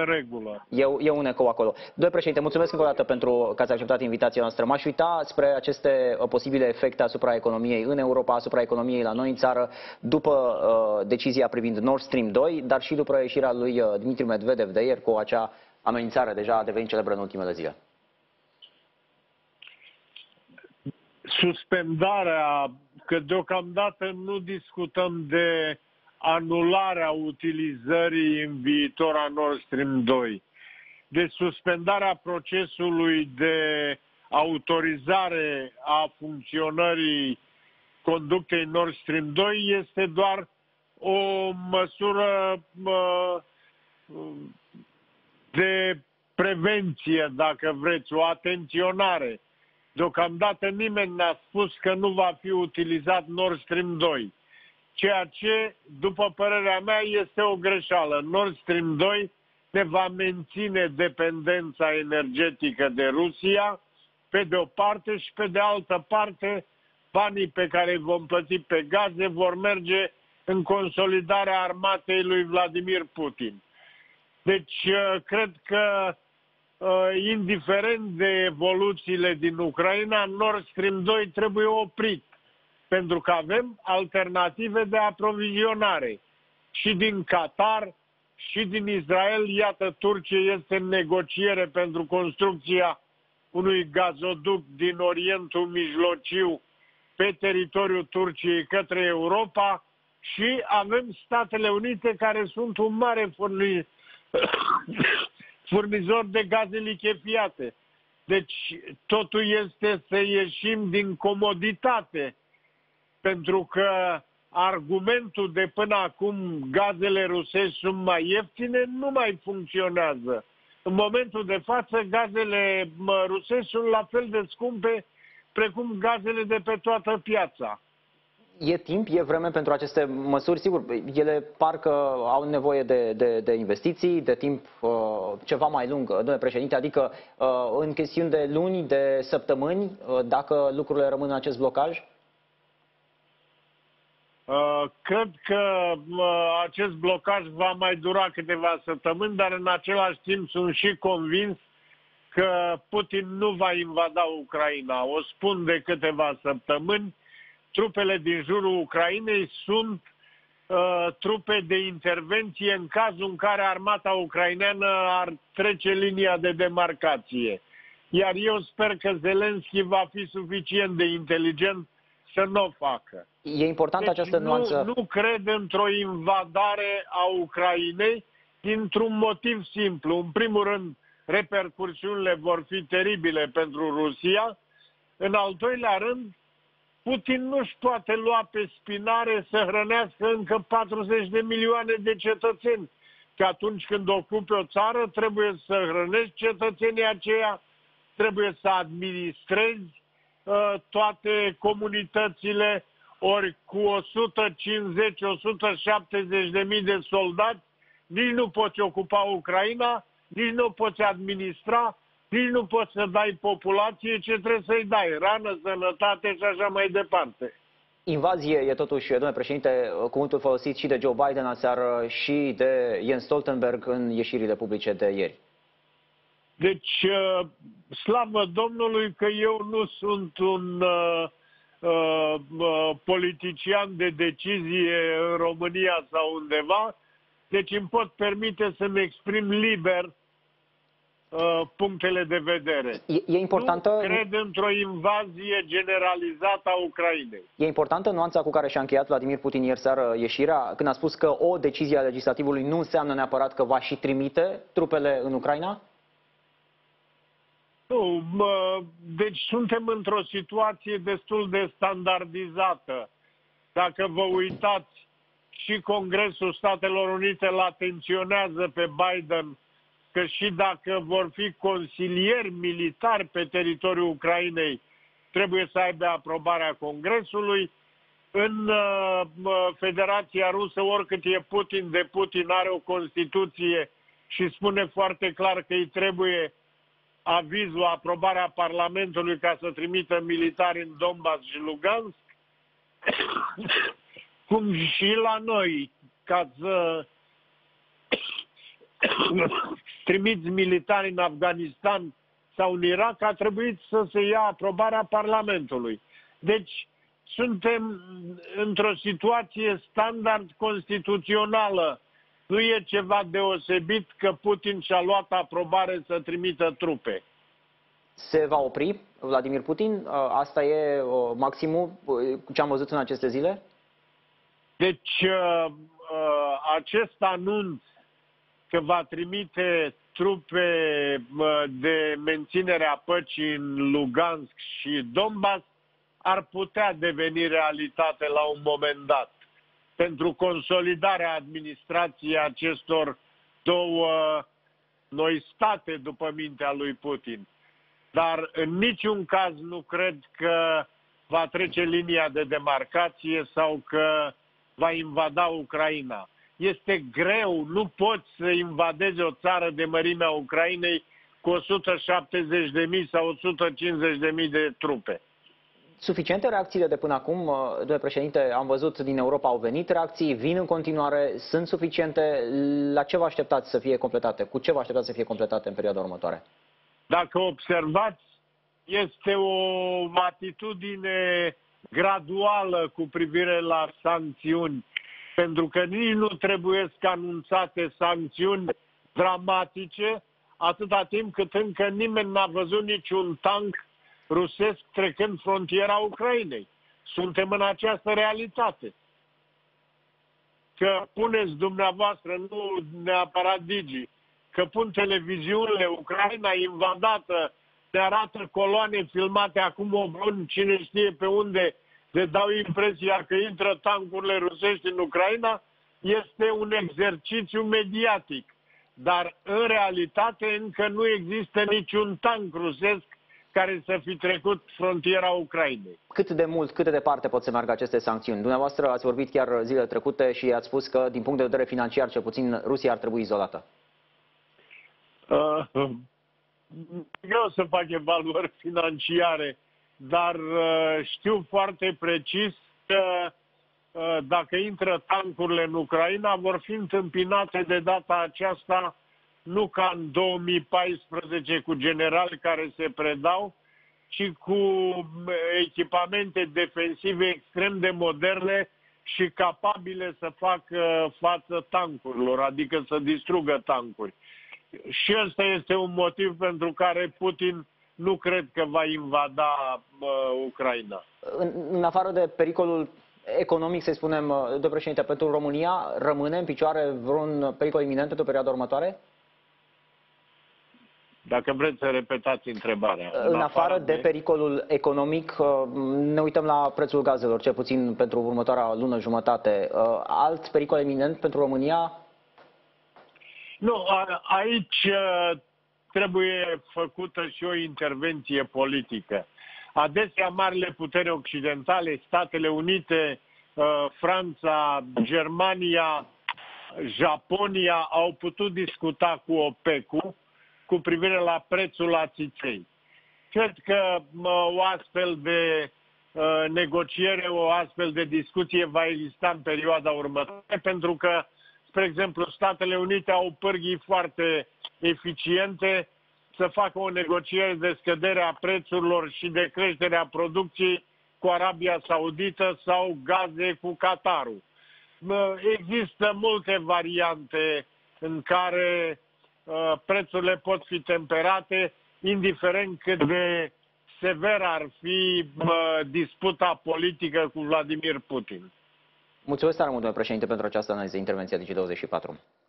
în regulă. E un ecou acolo. Domnule președinte, mulțumesc încă o dată pentru că ați acceptat invitația noastră. M-aș uita spre aceste posibile efecte asupra economiei în Europa, asupra economiei la noi în țară, după decizia privind Nord Stream 2, dar și după ieșirea lui Dmitri Medvedev de ieri cu acea amenințare deja a devenit celebră în ultimele zile. Suspendarea, că deocamdată nu discutăm de anularea utilizării în viitor a Nord Stream 2, de suspendarea procesului de autorizare a funcționării conductei Nord Stream 2 este doar o măsură de prevenție, dacă vreți, o atenționare. Deocamdată nimeni n-a spus că nu va fi utilizat Nord Stream 2, ceea ce, după părerea mea, este o greșeală. Nord Stream 2 ne va menține dependența energetică de Rusia, pe de o parte, și pe de altă parte, banii pe care îi vom plăti pe gaze vor merge în consolidarea armatei lui Vladimir Putin. Deci, cred că, indiferent de evoluțiile din Ucraina, Nord Stream 2 trebuie oprit, pentru că avem alternative de aprovizionare. Și din Qatar, și din Israel, iată, Turcia este în negociere pentru construcția unui gazoduct din Orientul Mijlociu pe teritoriul Turciei către Europa, și avem Statele Unite, care sunt un mare furnizor de gaze lichefiate. Deci totul este să ieșim din comoditate, pentru că argumentul de până acum gazele rusești sunt mai ieftine nu mai funcționează. În momentul de față gazele rusești sunt la fel de scumpe precum gazele de pe toată piața. E timp, e vreme pentru aceste măsuri, sigur, ele parcă au nevoie de investiții, de timp ceva mai lung, domnule președinte, adică în chestiuni de luni, de săptămâni, dacă lucrurile rămân în acest blocaj? Cred că acest blocaj va mai dura câteva săptămâni, dar în același timp sunt și convins că Putin nu va invada Ucraina. O spun de câteva săptămâni. Trupele din jurul Ucrainei sunt trupe de intervenție în cazul în care armata ucraineană ar trece linia de demarcație. Iar eu sper că Zelenski va fi suficient de inteligent să nu o facă. E importantă această nuanță. Nu cred într-o invadare a Ucrainei dintr-un motiv simplu. În primul rând, repercursiunile vor fi teribile pentru Rusia. În al doilea rând, Putin nu-și poate lua pe spinare să hrănească încă 40 de milioane de cetățeni. Că atunci când ocupi o țară, trebuie să hrănești cetățenii aceia, trebuie să administrezi toate comunitățile, ori cu 150-170.000 de soldați, nici nu poți ocupa Ucraina, nici nu poți administra, nici nu poți să dai populație ce trebuie să-i dai, rană, sănătate și așa mai departe. Invazie e totuși, domnule președinte, cuvântul folosit și de Joe Biden aseară și de Jens Stoltenberg în ieșirile publice de ieri. Deci, slavă Domnului că eu nu sunt un politician de decizie în România sau undeva, deci îmi pot permite să-mi exprim liber punctele de vedere. E importantă... Nu cred într-o invazie generalizată a Ucrainei. E importantă nuanța cu care și-a încheiat Vladimir Putin ieri seară ieșirea, când a spus că o decizie a legislativului nu înseamnă neapărat că va și trimite trupele în Ucraina? Nu, deci suntem într-o situație destul de standardizată. Dacă vă uitați, și Congresul Statelor Unite îl atenționează pe Biden că și dacă vor fi consilieri militari pe teritoriul Ucrainei, trebuie să aibă aprobarea Congresului. În Federația Rusă, oricât e Putin de Putin, are o Constituție și spune foarte clar că îi trebuie avizul, aprobarea Parlamentului ca să trimită militari în Donbas și Lugansk, cum și la noi, ca să trimiți militari în Afganistan sau în Irak, a trebuit să se ia aprobarea Parlamentului. Deci suntem într-o situație standard constituțională. Nu e ceva deosebit că Putin și-a luat aprobare să trimită trupe. Se va opri Vladimir Putin? Asta e maximul ce am văzut în aceste zile? Deci acest anunț că va trimite trupe de menținere a păcii în Lugansk și Donbas ar putea deveni realitate la un moment dat, pentru consolidarea administrației acestor două noi state, după mintea lui Putin. Dar în niciun caz nu cred că va trece linia de demarcație sau că va invada Ucraina. Este greu, nu poți să invadezi o țară de mărimea Ucrainei cu 170.000 sau 150.000 de trupe. Suficiente reacțiile de până acum, domnule președinte? Am văzut din Europa au venit reacții, vin în continuare, sunt suficiente? La ce vă așteptați să fie completate? Cu ce vă așteptați să fie completate în perioada următoare? Dacă observați, este o atitudine graduală cu privire la sancțiuni, pentru că nici nu trebuie să anunțate sancțiuni dramatice, atâta timp cât încă nimeni n-a văzut niciun tank rusesc trecând frontiera Ucrainei. Suntem în această realitate. Că puneți dumneavoastră, nu neapărat Digi, că pun televiziunile, Ucraina invadată, se arată coloane filmate acum 8 luni, cine știe pe unde, se dau impresia că intră tancurile rusești în Ucraina, este un exercițiu mediatic. Dar în realitate încă nu există niciun tank rusesc care să fi trecut frontiera Ucrainei. Cât de mult, cât de departe pot să meargă aceste sancțiuni? Dumneavoastră ați vorbit chiar zilele trecute și ați spus că, din punct de vedere financiar, cel puțin, Rusia ar trebui izolată. Greu să fac evaluări financiare, dar știu foarte precis că dacă intră tancurile în Ucraina, vor fi întâmpinate de data aceasta nu ca în 2014 cu generali care se predau, ci cu echipamente defensive extrem de moderne și capabile să facă față tancurilor, adică să distrugă tancuri. Și ăsta este un motiv pentru care Putin nu cred că va invada Ucraina. În afară de pericolul economic, să spunem, domnule președinte, pentru România, rămâne în picioare vreun pericol iminent pentru perioada următoare? Dacă vreți să repetați întrebarea. În afară de pericolul economic, ne uităm la prețul gazelor, cel puțin pentru următoarea lună jumătate. Alt pericol eminent pentru România? Nu, aici trebuie făcută și o intervenție politică. Adesea, marile puteri occidentale, Statele Unite, Franța, Germania, Japonia, au putut discuta cu OPEC-ul cu privire la prețul la țiței. Cred că o astfel de negociere, o astfel de discuție va exista în perioada următoare, pentru că, spre exemplu, Statele Unite au pârghii foarte eficiente să facă o negociere de scădere a prețurilor și de creștere a producției cu Arabia Saudită sau gaze cu Qatarul. Există multe variante în care prețurile pot fi temperate, indiferent cât de sever ar fi disputa politică cu Vladimir Putin. Mulțumesc tare mult, domnule președinte, pentru această analiză, intervenția Digi24.